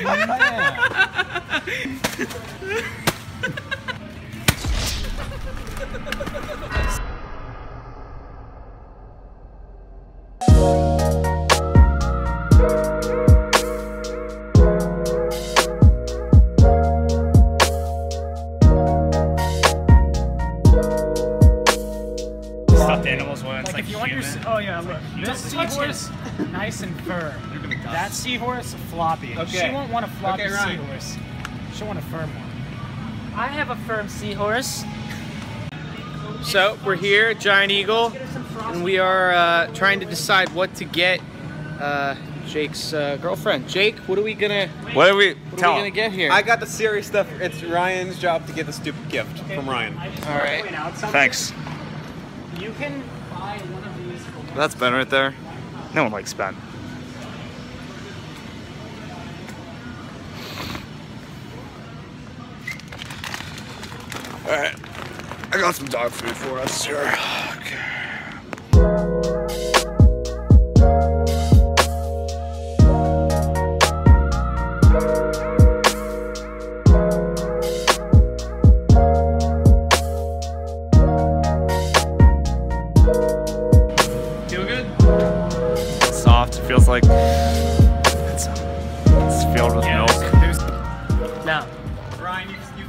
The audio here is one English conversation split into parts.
Stuffed animals once. Like if you want your this seahorse nice and firm. That seahorse floppy. Okay. She won't want a floppy seahorse. She'll want a firm one. I have a firm seahorse. So we're here at Giant Eagle, and we are trying to decide what to get Jake's girlfriend. Jake, what are we gonna? What are we gonna get here? I got the serious stuff. It's Ryan's job to get the stupid gift from Ryan. All right. Thanks. You can buy one of these for that's Ben right there. No one likes Ben. Alright, I got some dog food for us here. Okay. Feels like it's filled with milk. No. Ryan, you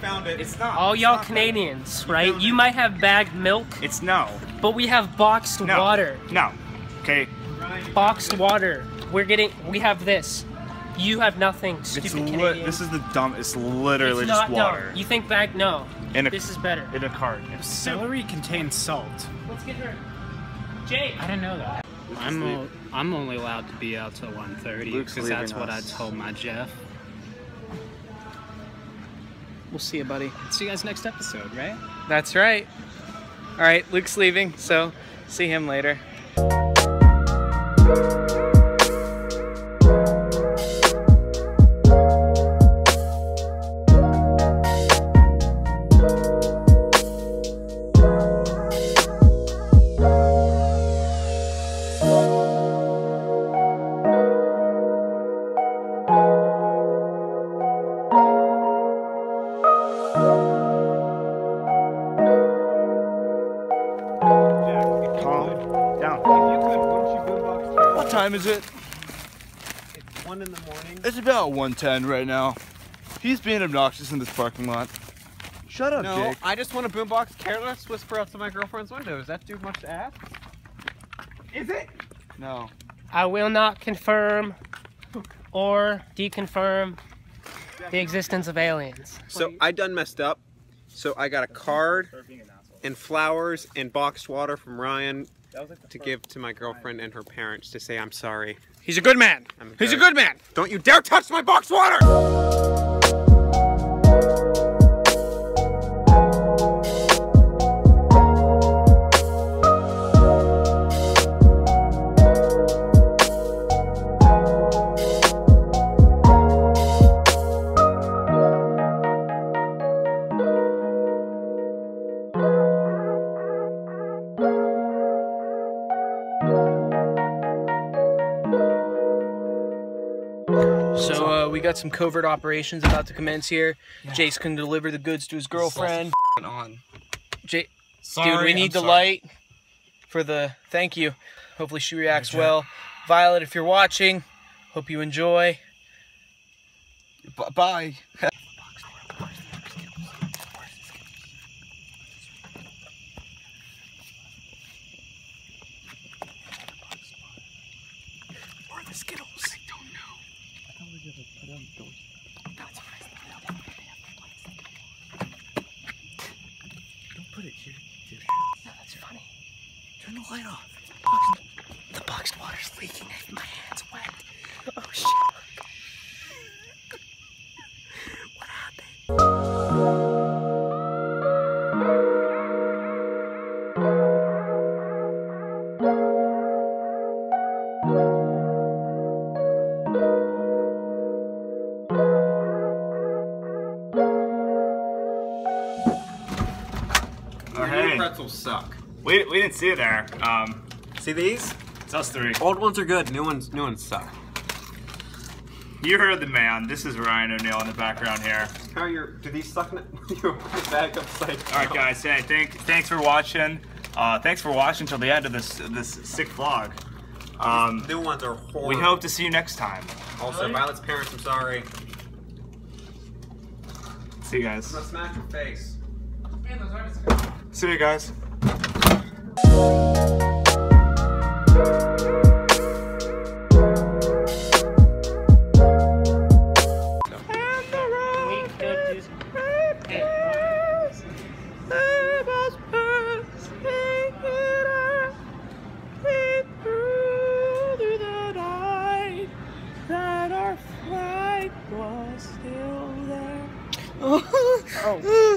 found it. It's not. All y'all Canadians, right? You might have bagged milk. It's no. But we have boxed water. No. Okay. Ryan, boxed water. We have this. You have nothing. Stupid Canadian. This is the dumb. It's literally just water. No. You think bagged? No. This is better. In a cart. Celery contains salt. Let's get her. Jake. I didn't know that. I'm only allowed to be out till 1:30 because that's what I told my Jeff. We'll see you, buddy. See you guys next episode, right? That's right. All right, Luke's leaving, so see him later. What time is it? It's 1 in the morning. It's about 1:10 right now. He's being obnoxious in this parking lot. Shut up, Jake. I just want a boombox careless whisper out to my girlfriend's window. Is that too much to ask? Is it? No. I will not confirm or deconfirm the existence of aliens. So I done messed up. So I got a card and flowers and boxed water from Ryan to give to my girlfriend and her parents to say I'm sorry. He's a good man. He's a good man. Don't you dare touch my boxed water! So we got some covert operations about to commence here. Yeah. Jake's gonna deliver the goods to his girlfriend. Jake, dude, we need the light for the thank you. Hopefully she reacts well. Violet, if you're watching, hope you enjoy. Bye. Turn the light off. The boxed water's leaking. My hand's wet. Oh, shit. What happened? Oh, hey. Pretzels suck. We didn't see it there. See these? It's us three. Old ones are good. New ones suck. You heard the man. This is Ryan O'Neill in the background here. How are you? Do these suck you back upside down? All right, guys. Hey, thanks for watching. Thanks for watching till the end of this sick vlog. New ones are horrible. We hope to see you next time. Also, Violet's parents, I'm sorry. See you guys. I'm gonna smash your face. Man, those artists are good. See you guys. That our flag was still there. Oh.